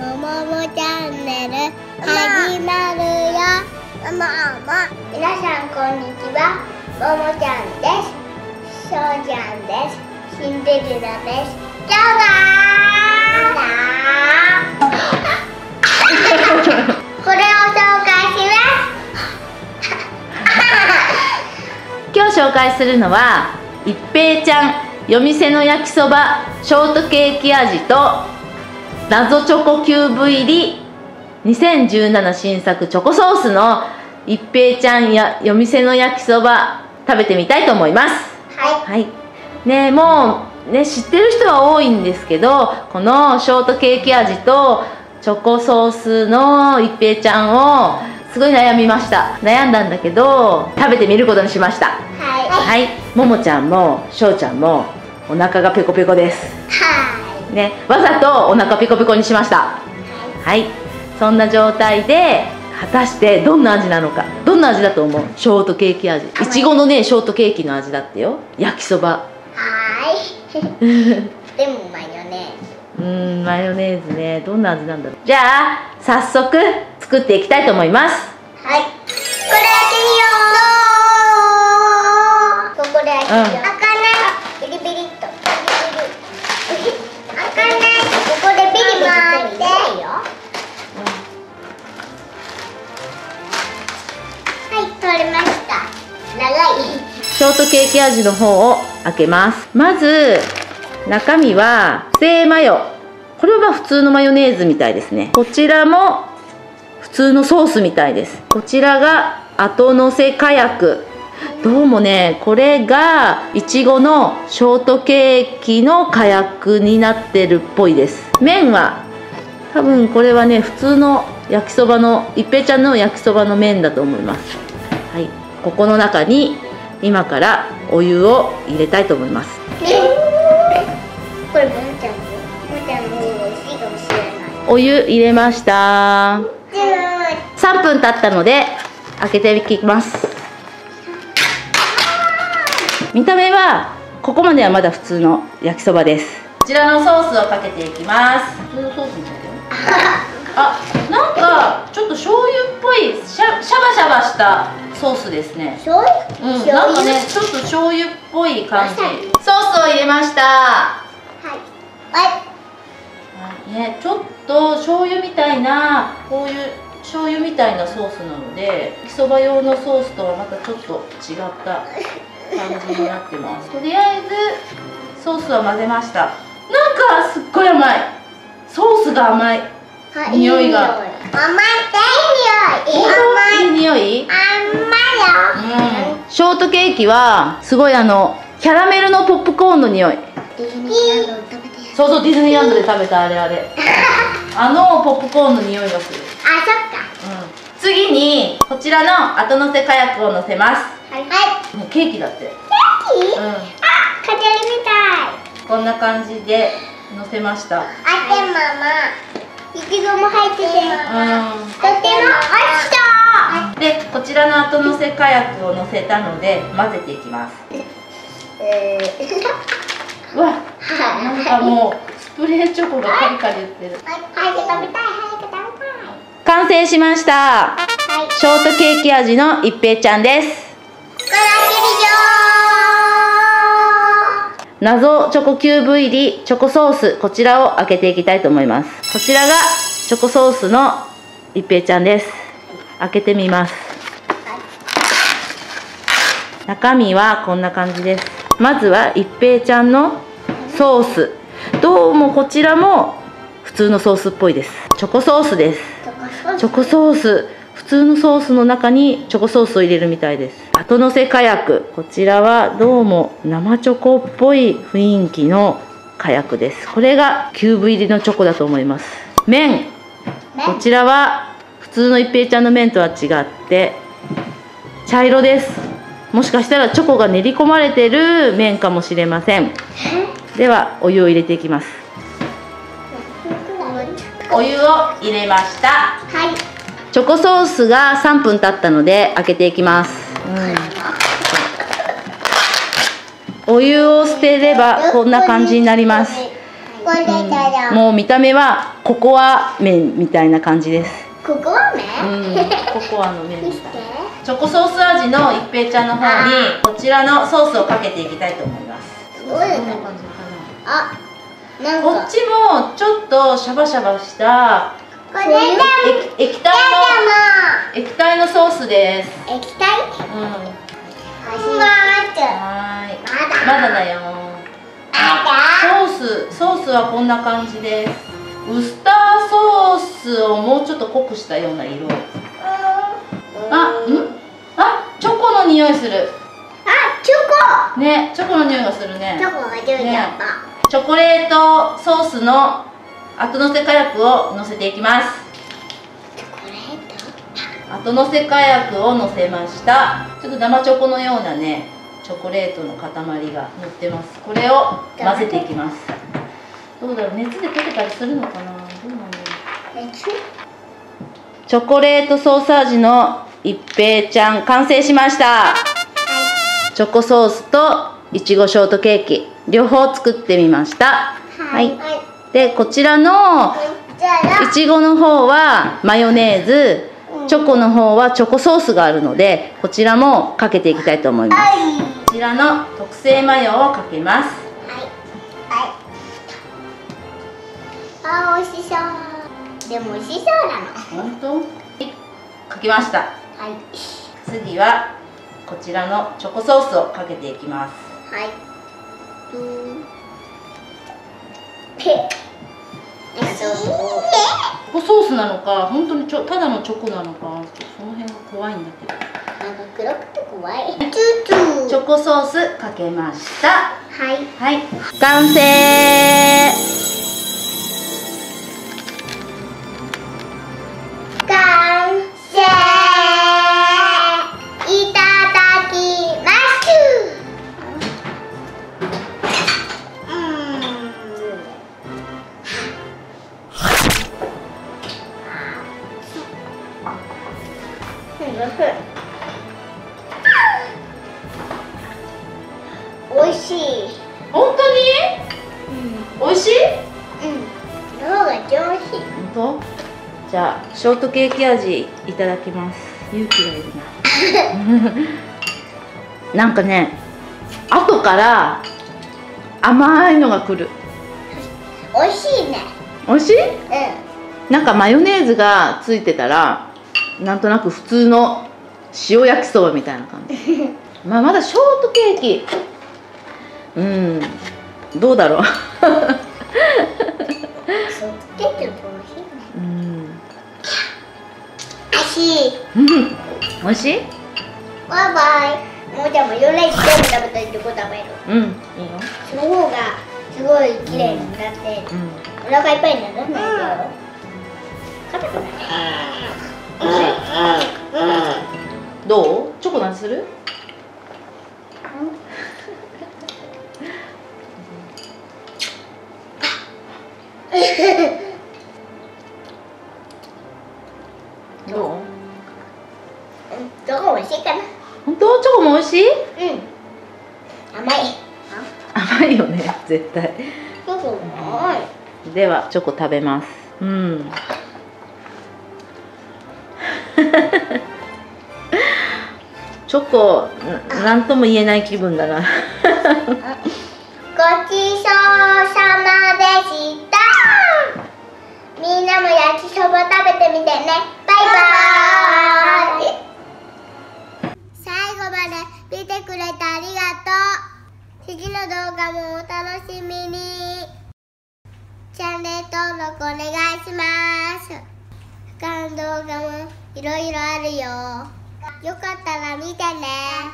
ももチャンネル始まるよ。ももも、皆さんこんにちは。ももちゃんです。しょうちゃんです。シンデレラです。今日はこれを紹介します。今日紹介するのは一平ちゃん夜店の焼きそばショートケーキ味と。謎チョコキューブ入り2017新作チョコソースの一平ちゃんや夜店の焼きそば食べてみたいと思います。はい、ね、もうね知ってる人は多いんですけど、このショートケーキ味とチョコソースの一平ちゃんをすごい悩んだんだけど食べてみることにしました。はい、ももちゃんもしょうちゃんもお腹がペコペコです。ね、わざとお腹ペコペコにしました。はい、そんな状態で果たしてどんな味なのか。どんな味だと思う？ショートケーキ味、いちごのねショートケーキの味だってよ。焼きそばでもマヨネーズ、マヨネーズね。どんな味なんだろう。じゃあ早速作っていきたいと思います。はい、これ開けよう。ここで開けよう。ショートケーキ味の方を開けます。まず中身は精マヨ、これは普通のマヨネーズみたいですね。こちらも普通のソースみたいです。こちらが後のせかやく、どうもねこれがいちごのショートケーキのかやくになってるっぽいです。麺は多分これはね普通の焼きそばの一平ちゃんの焼きそばの麺だと思います。はい、ここの中に今からお湯を入れたいと思います。これももちゃんの、もちゃんの方が美味しいかもしれない。お湯入れました。3分経ったので開けていきます。見た目はここまではまだ普通の焼きそばです。こちらのソースをかけていきます。普通のソースにかけよう。あ、なんかちょっと醤油っぽいシャバシャバしたソースですね。醤油？うん、なんかねちょっと醤油っぽい感じ。ソースを入れました。はい、ね、ちょっと醤油みたいな、こういう醤油みたいなソースなので焼きそば用のソースとはまたちょっと違った感じになってます。とりあえずソースを混ぜました。なんかすっごい甘い、ソースが甘い、匂いが甘いって、いい匂い。甘いよ。ショートケーキはすごいキャラメルのポップコーンの匂い。そうそう、ディズニーランドで食べたあれ。ポップコーンの匂いがする。あ、そっか。次にこちらの後乗せかやくを乗せます。はい。もうケーキだって。ケーキ？あ、飾りみたい。こんな感じで乗せました。あてママ。いちごも入ってて、とても美味しそう。で、こちらの後のせかやくをのせたので混ぜていきます。うわ、なんかもうスプレーチョコがカリカリ言ってる。完成しました。はい、ショートケーキ味の一平ちゃんです。謎チョコキューブ入りチョコソース、こちらを開けていきたいと思います。こちらがチョコソースの一平ちゃんです。開けてみます。中身はこんな感じです。まずは一平ちゃんのソース、どうもこちらも普通のソースっぽいです。チョコソースです。チョコソース、普通のソースの中にチョコソースを入れるみたいです。後乗せかやく、こちらはどうも生チョコっぽい雰囲気のかやくです。これがキューブ入りのチョコだと思います。麺、こちらは普通の一平ちゃんの麺とは違って茶色です。もしかしたらチョコが練り込まれてる麺かもしれません。ではお湯を入れていきます。お湯を入れました。はい、チョコソースが3分経ったので開けていきます。お湯を捨てればこんな感じになります。もう見た目はココア麺みたいな感じです。ココア麺？うん、ココアの麺みたい。チョコソース味の一平ちゃんの方にこちらのソースをかけていきたいと思います。すごいね。あ、なんかこっちもちょっとシャバシャバしたこれ液体のソースです。液体？うん。まだだよ。ソースはこんな感じです。ウスターソースをもうちょっと濃くしたような色。あ、チョコの匂いする。あ、チョコ。ね、チョコの匂いがするね。チョコが出ちゃった。チョコレートソースの後のせ火薬をのせていきます。チョコレート。後のせ火薬をのせました。ちょっと生チョコのようなね、チョコレートの塊が乗ってます。これを混ぜていきます。どうだろう、熱で溶けたりするのかな。どうなんだろう。チョコレートソース味の一平ちゃん完成しました、はい、チョコソースといちごショートケーキ両方作ってみました、はいはい、でこちらのいちごの方はマヨネーズ、チョコの方はチョコソースがあるのでこちらもかけていきたいと思います、はい、こちらの特製マヨをかけます、はいはい、あー美味しそう。でも美味しそうなの。本当？かけました。はい。次はこちらのチョコソースをかけていきます。はい。チョコソースなのか、本当にただのチョコなのか、その辺が怖いんだけど。なんか黒くて怖い。チョコソースかけました。はい。はい。完成。おいしい。本当に？うん。おいしい？うん。量が上品。本当？じゃあショートケーキ味いただきます。勇気がいるな。なんかね、後から甘いのが来る。おいしいね。おいしい？うん。なんかマヨネーズがついてたら。なんとなく普通の塩焼きそばみたいな感じまあまだショートケーキ、うん、どうだろうショートケーキの方が美味しいね。おいしい。バイバイ。もうじゃあマヨネーズ全部食べたいってこと食べる。うん、いいよ。その方がすごい綺麗になって、お腹いっぱいにならないよ。硬くない。どう？チョコ何する？どう？チョコ美味しいかな。本当？チョコも美味しい？うん。甘い。甘いよね、絶対。チョコ甘い。ではチョコ食べます。うん。チョコなんとも言えない気分だな。ごちそうさまでした。みんなも焼きそば食べてみてね。バイバーイ。最後まで見てくれてありがとう。次の動画もお楽しみに。チャンネル登録お願いします。他の動画もいろいろあるよ。よかったら見てね。